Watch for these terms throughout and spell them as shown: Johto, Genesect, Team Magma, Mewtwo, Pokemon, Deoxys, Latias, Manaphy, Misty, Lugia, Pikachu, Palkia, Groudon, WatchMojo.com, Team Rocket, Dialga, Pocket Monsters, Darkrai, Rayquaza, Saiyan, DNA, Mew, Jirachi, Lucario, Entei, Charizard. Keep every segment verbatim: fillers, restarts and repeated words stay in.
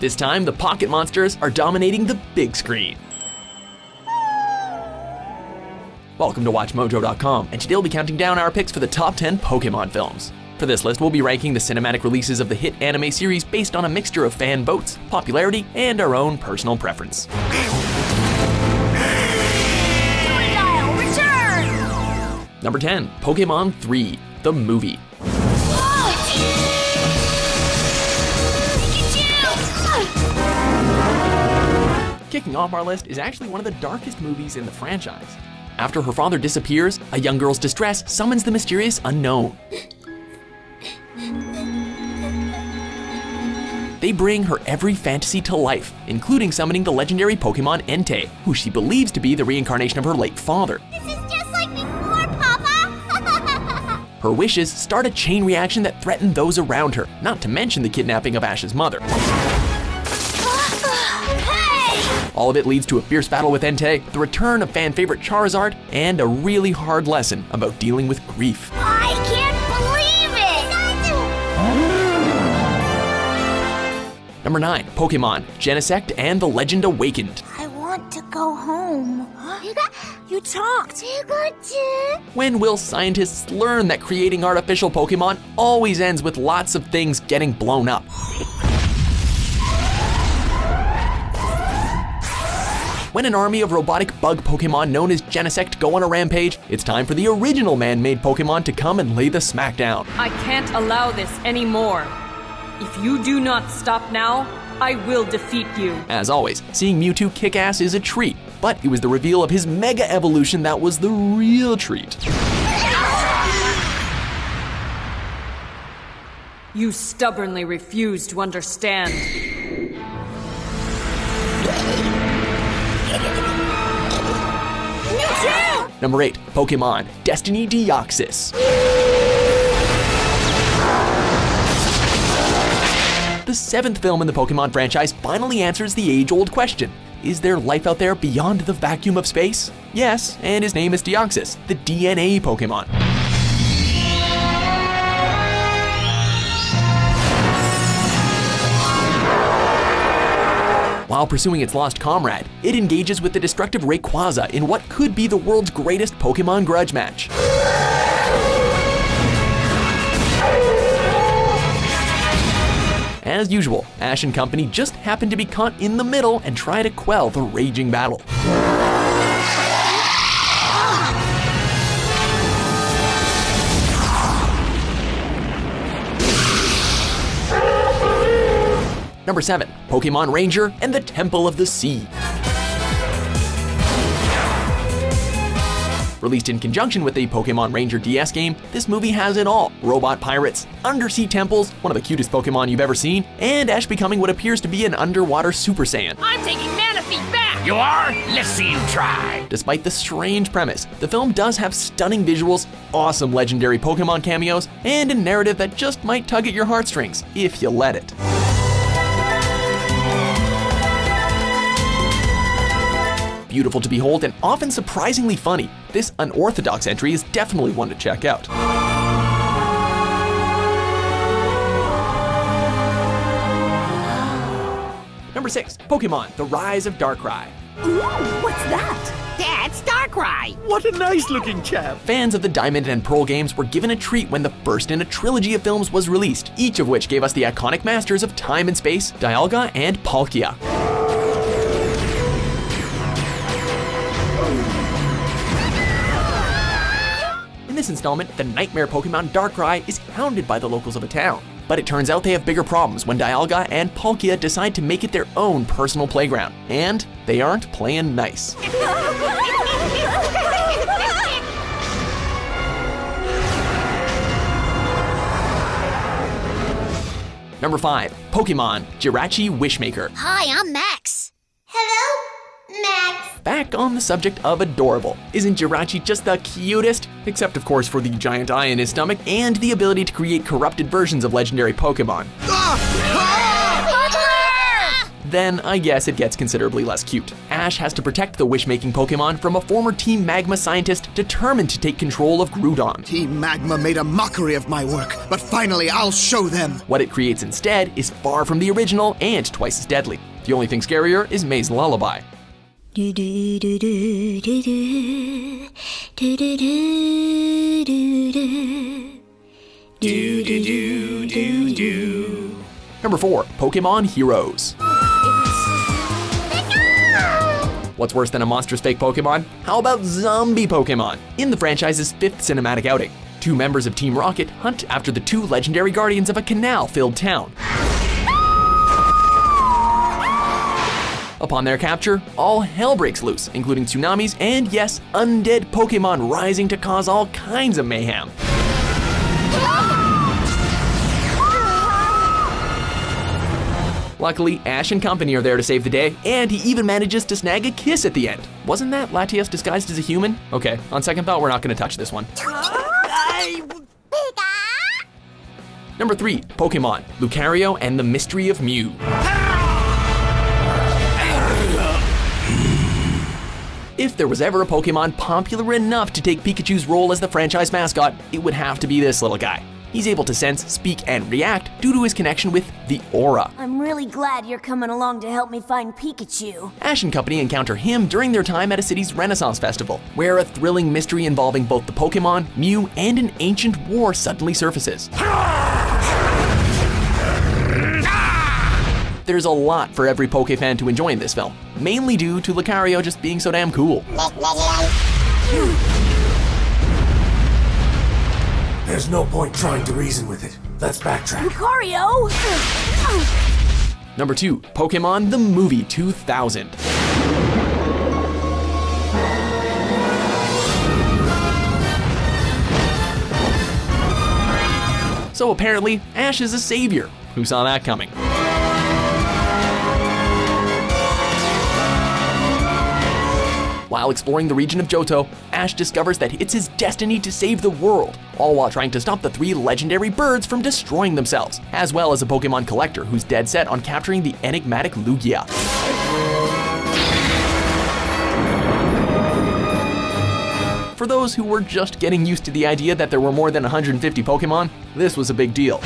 This time, the Pocket Monsters are dominating the big screen. Welcome to Watch Mojo dot com, and today we'll be counting down our picks for the top ten Pokemon films. For this list, we'll be ranking the cinematic releases of the hit anime series based on a mixture of fan votes, popularity, and our own personal preference. Crocodile, return! Number ten, Pokemon three, the movie. Kicking off our list is actually one of the darkest movies in the franchise. After her father disappears, a young girl's distress summons the mysterious unknown. They bring her every fantasy to life, including summoning the legendary Pokemon Entei, who she believes to be the reincarnation of her late father. This is just like before, Papa! Her wishes start a chain reaction that threaten those around her, not to mention the kidnapping of Ash's mother. All of it leads to a fierce battle with Entei, the return of fan favorite Charizard, and a really hard lesson about dealing with grief. I can't believe it! Number nine, Pokemon, Genesect and the Legend Awakened. I want to go home. You talked. When will scientists learn that creating artificial Pokemon always ends with lots of things getting blown up? When an army of robotic bug Pokemon known as Genesect go on a rampage, it's time for the original man-made Pokemon to come and lay the smack down. I can't allow this anymore. If you do not stop now, I will defeat you. As always, seeing Mewtwo kick ass is a treat, but it was the reveal of his mega evolution that was the real treat. You stubbornly refuse to understand. Number eight, Pokemon, Destiny Deoxys. The seventh film in the Pokemon franchise finally answers the age-old question. Is there life out there beyond the vacuum of space? Yes, and his name is Deoxys, the D N A Pokemon. While pursuing its lost comrade, it engages with the destructive Rayquaza in what could be the world's greatest Pokemon grudge match. As usual, Ash and company just happen to be caught in the middle and try to quell the raging battle. Number seven, Pokemon Ranger and the Temple of the Sea. Released in conjunction with the Pokemon Ranger D S game, this movie has it all. Robot pirates, undersea temples, one of the cutest Pokemon you've ever seen, and Ash becoming what appears to be an underwater Super Saiyan. I'm taking Manaphy back! You are? Let's see you try! Despite the strange premise, the film does have stunning visuals, awesome legendary Pokemon cameos, and a narrative that just might tug at your heartstrings, if you let it. Beautiful to behold and often surprisingly funny, this unorthodox entry is definitely one to check out. Number six, Pokemon, The Rise of Darkrai. Ooh, what's that? That's Darkrai! What a nice looking chap! Fans of the Diamond and Pearl games were given a treat when the first in a trilogy of films was released, each of which gave us the iconic masters of time and space, Dialga and Palkia. In this installment, the nightmare Pokemon Darkrai is hounded by the locals of a town. But it turns out they have bigger problems when Dialga and Palkia decide to make it their own personal playground. And they aren't playing nice. Number five, Pokemon, Jirachi Wishmaker. Hi, I'm Max. Hello? Max. Back on the subject of adorable, isn't Jirachi just the cutest? Except of course for the giant eye in his stomach and the ability to create corrupted versions of legendary Pokemon. Ah! Ah! then I guess it gets considerably less cute. Ash has to protect the wish-making Pokemon from a former Team Magma scientist determined to take control of Groudon. Team Magma made a mockery of my work, but finally I'll show them! What it creates instead is far from the original and twice as deadly. The only thing scarier is May's lullaby. Number four, Pokemon Heroes. What's worse than a monstrous fake Pokemon? How about zombie Pokemon? In the franchise's fifth cinematic outing, two members of Team Rocket hunt after the two legendary guardians of a canal-filled town. Upon their capture, all hell breaks loose, including tsunamis and, yes, undead Pokemon rising to cause all kinds of mayhem. Luckily, Ash and company are there to save the day, and he even manages to snag a kiss at the end. Wasn't that Latias disguised as a human? Okay, on second thought, we're not gonna touch this one. Number three, Pokemon, Lucario and the Mystery of Mew. If there was ever a Pokemon popular enough to take Pikachu's role as the franchise mascot, it would have to be this little guy. He's able to sense, speak, and react due to his connection with the aura. I'm really glad you're coming along to help me find Pikachu. Ash and company encounter him during their time at a city's Renaissance Festival, where a thrilling mystery involving both the Pokemon, Mew, and an ancient war suddenly surfaces. There's a lot for every Pokefan to enjoy in this film, mainly due to Lucario just being so damn cool. There's no point trying to reason with it. Let's backtrack. Lucario! Number two, Pokemon the Movie two thousand. So apparently, Ash is a savior. Who saw that coming? While exploring the region of Johto, Ash discovers that it's his destiny to save the world, all while trying to stop the three legendary birds from destroying themselves, as well as a Pokemon collector who's dead set on capturing the enigmatic Lugia. For those who were just getting used to the idea that there were more than one hundred fifty Pokemon, this was a big deal.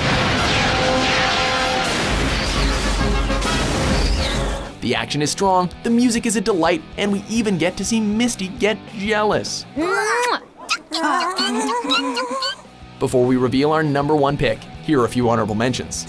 The action is strong, the music is a delight, and we even get to see Misty get jealous. Before we reveal our number one pick, here are a few honorable mentions.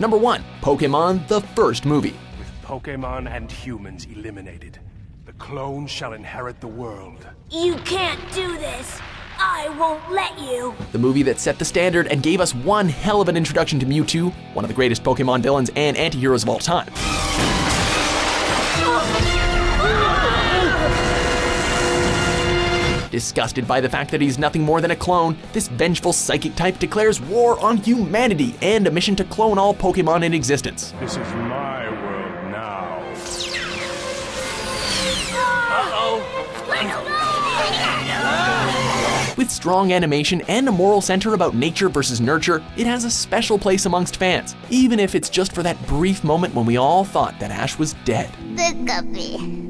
Number one, Pokemon the First Movie. With Pokemon and humans eliminated, the clone shall inherit the world. You can't do this. I won't let you. The movie that set the standard and gave us one hell of an introduction to Mewtwo, one of the greatest Pokemon villains and anti-heroes of all time. Disgusted by the fact that he's nothing more than a clone, this vengeful psychic type declares war on humanity and a mission to clone all Pokemon in existence. This is my world now. Uh-oh. With strong animation and a moral center about nature versus nurture, it has a special place amongst fans, even if it's just for that brief moment when we all thought that Ash was dead. The guppy.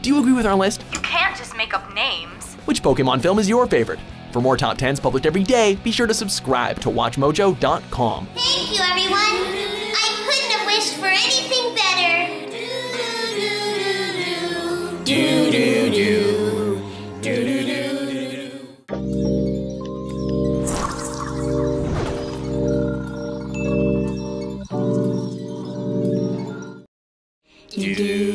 Do you agree with our list? You can't just make up names. Which Pokemon film is your favorite? For more top tens published every day, be sure to subscribe to Watch Mojo dot com. Thank you, everyone. I couldn't have wished for anything better. Do, do, do, do. Do, do, do. You do.